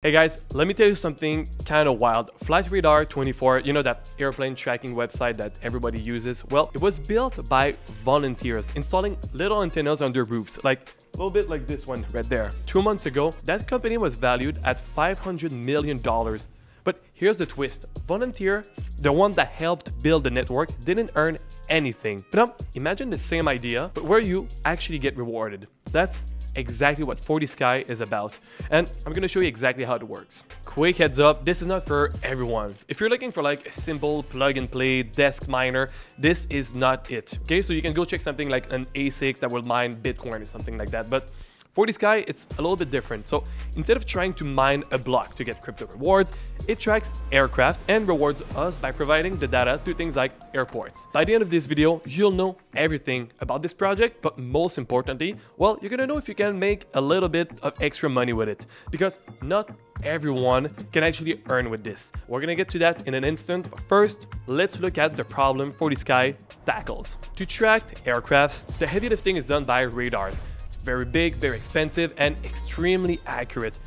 Hey guys, let me tell you something kind of wild. Flightradar24, you know, that airplane tracking website that everybody uses, well, it was built by volunteers installing little antennas on their roofs, like a little bit like this one right there. 2 months ago, that company was valued at $500 million. But here's the twist. Volunteer, the one that helped build the network, didn't earn anything. But now, imagine the same idea, but where you actually get rewarded. That's exactly what 4DSky is about, and I'm gonna show you exactly how it works. Quick heads up, this is not for everyone. If you're looking for like a simple plug-and-play desk miner, this is not it. Okay, so you can go check something like an ASIC that will mine Bitcoin or something like that, but 4DSky, it's a little bit different. So instead of trying to mine a block to get crypto rewards, it tracks aircraft and rewards us by providing the data to things like airports. By the end of this video, you'll know everything about this project, but most importantly, well, you're gonna know if you can make a little bit of extra money with it, because not everyone can actually earn with this. We're gonna get to that in an instant. First, let's look at the problem 4DSky tackles. To track aircrafts, the heavy lifting is done by radars. Very big, very expensive, and extremely accurate.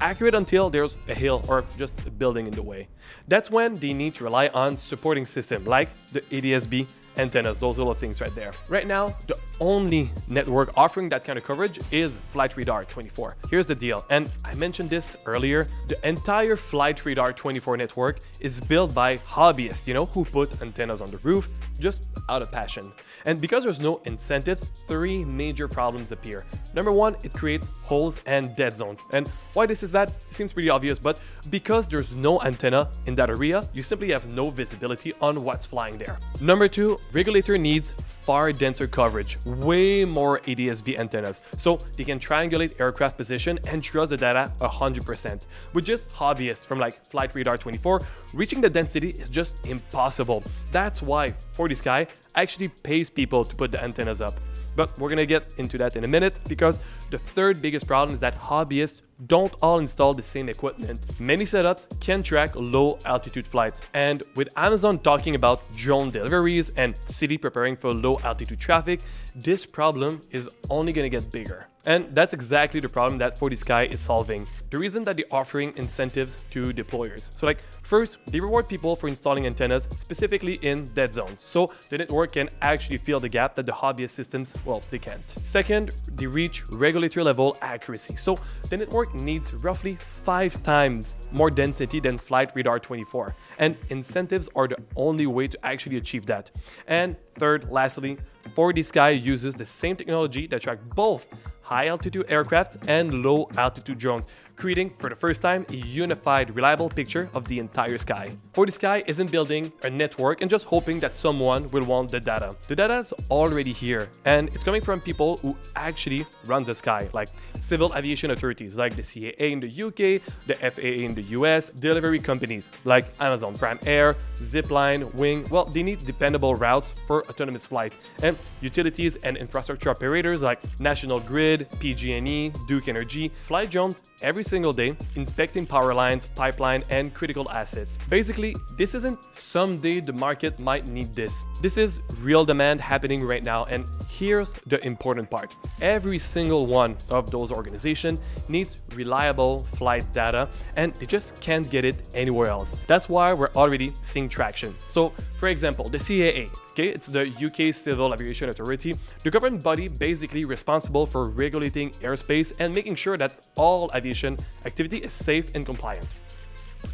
Accurate until there's a hill or just a building in the way. That's when they need to rely on supporting systems like the ADS-B antennas, those little things right there. Right now, the only network offering that kind of coverage is Flightradar24. Here's the deal, and I mentioned this earlier, the entire Flightradar24 network is built by hobbyists, you know, who put antennas on the roof just out of passion. And because there's no incentives, three major problems appear. Number one, it creates holes and dead zones. And why this is bad, it seems pretty obvious, but because there's no antenna in that area, you simply have no visibility on what's flying there. Number two, regulator needs far denser coverage, way more ADS-B antennas, so they can triangulate aircraft position and trust the data 100%. With just hobbyists from like Flightradar24, reaching the density is just impossible. That's why 4DSky actually pays people to put the antennas up. But we're gonna get into that in a minute, because the third biggest problem is that hobbyists don't all install the same equipment. Many setups can track low altitude flights, and with Amazon talking about drone deliveries and city preparing for low altitude traffic, this problem is only gonna get bigger. And that's exactly the problem that 4DSky is solving. The reason that they're offering incentives to deployers. So like first, they reward people for installing antennas specifically in dead zones, so the network can actually fill the gap that the hobbyist systems, well, they can't. Second, they reach regulatory level accuracy. So the network needs roughly 5 times more density than Flightradar24, and incentives are the only way to actually achieve that. And third, lastly, 4DSky uses the same technology that tracks both high-altitude aircrafts and low-altitude drones, creating, for the first time, a unified, reliable picture of the entire sky. 4DSky isn't building a network and just hoping that someone will want the data. The data is already here, and it's coming from people who actually run the sky, like civil aviation authorities, like the CAA in the UK, the FAA in the US, delivery companies like Amazon Prime Air, Zipline, Wing. Well, they need dependable routes for autonomous flight, and utilities and infrastructure operators like National Grid, PG&E, Duke Energy, fly drones every single day, inspecting power lines, pipeline, and critical assets. Basically, this isn't someday the market might need this. This is real demand happening right now, and here's the important part. Every single one of those organizations needs reliable flight data, and they just can't get it anywhere else. That's why we're already seeing traction. So, for example, the CAA, okay, it's the UK Civil Aviation Authority, the government body basically responsible for regulating airspace and making sure that all aviation activity is safe and compliant.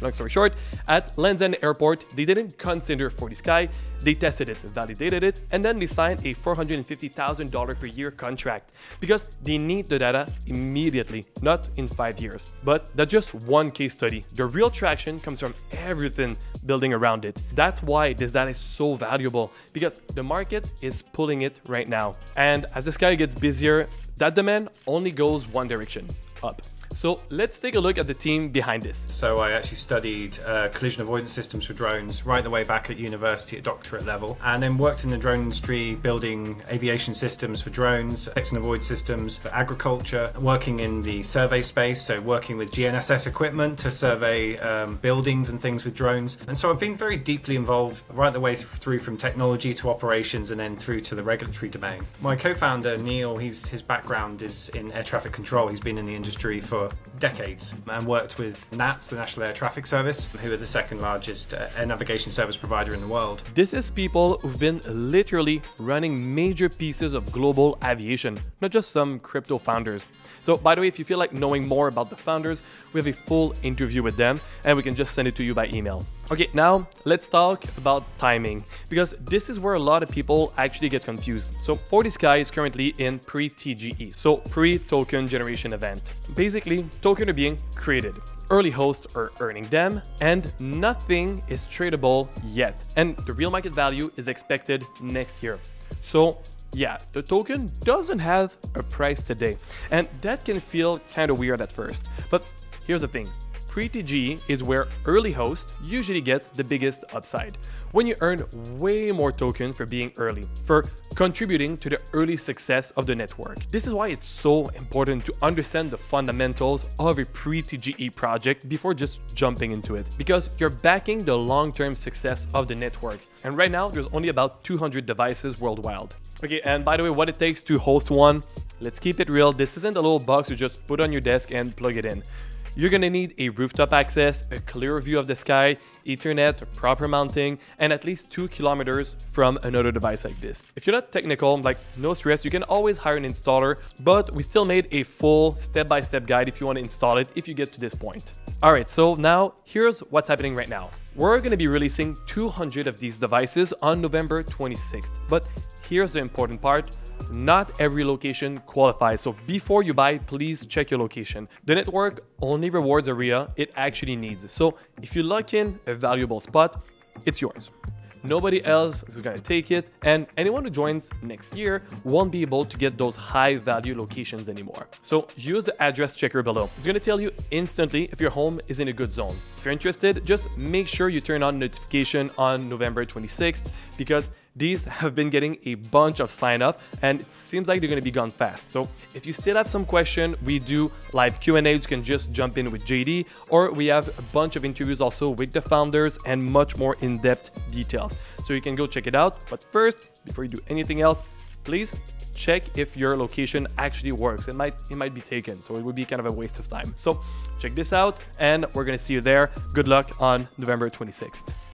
Long story short, at Lenzen Airport, they didn't consider 4DSky, they tested it, validated it, and then they signed a $450,000 per year contract, because they need the data immediately, not in 5 years. But that's just one case study. The real traction comes from everything building around it. That's why this data is so valuable, because the market is pulling it right now. And as the sky gets busier, that demand only goes one direction, up. So let's take a look at the team behind this. So I actually studied collision avoidance systems for drones right the way back at university at doctorate level, and then worked in the drone industry building aviation systems for drones, detection and avoid systems for agriculture, working in the survey space, so working with GNSS equipment to survey buildings and things with drones. And so I've been very deeply involved right the way through from technology to operations and then through to the regulatory domain. My co-founder Neil, his background is in air traffic control. He's been in the industry for for decades and worked with Nats, the National Air Traffic Service, who are the second largest air navigation service provider in the world. This is people who've been literally running major pieces of global aviation, not just some crypto founders. So by the way, if you feel like knowing more about the founders, we have a full interview with them and we can just send it to you by email. Okay, now let's talk about timing, because this is where a lot of people actually get confused. So 4DSky is currently in pre-TGE, so pre-token generation event. Basically, tokens are being created. Early hosts are earning them, and nothing is tradable yet. And the real market value is expected next year. So yeah, the token doesn't have a price today. And that can feel kind of weird at first. But here's the thing. Pre-TGE is where early hosts usually get the biggest upside, when you earn way more token for being early, for contributing to the early success of the network. This is why it's so important to understand the fundamentals of a pre-TGE project before just jumping into it, because you're backing the long-term success of the network. And right now, there's only about 200 devices worldwide. Okay, and by the way, what it takes to host one, let's keep it real. This isn't a little box you just put on your desk and plug it in. You're gonna need a rooftop access, a clear view of the sky, Ethernet, proper mounting, and at least 2 kilometers from another device like this. If you're not technical, like, no stress, you can always hire an installer, but we still made a full step-by-step guide if you wanna install it, if you get to this point. All right, so now here's what's happening right now. We're gonna be releasing 200 of these devices on November 26th, but here's the important part. Not every location qualifies, so before you buy, please check your location. The network only rewards area it actually needs, so if you lock in a valuable spot, it's yours. Nobody else is gonna take it, and anyone who joins next year won't be able to get those high value locations anymore. So use the address checker below. It's gonna tell you instantly if your home is in a good zone. If you're interested, just make sure you turn on notification on November 26th, because these have been getting a bunch of sign up and it seems like they're gonna be gone fast. So if you still have some question, we do live Q&As, you can just jump in with JD, or we have a bunch of interviews also with the founders and much more in-depth details. So you can go check it out. But first, before you do anything else, please check if your location actually works. It might be taken, so it would be kind of a waste of time. So check this out and we're gonna see you there. Good luck on November 26th.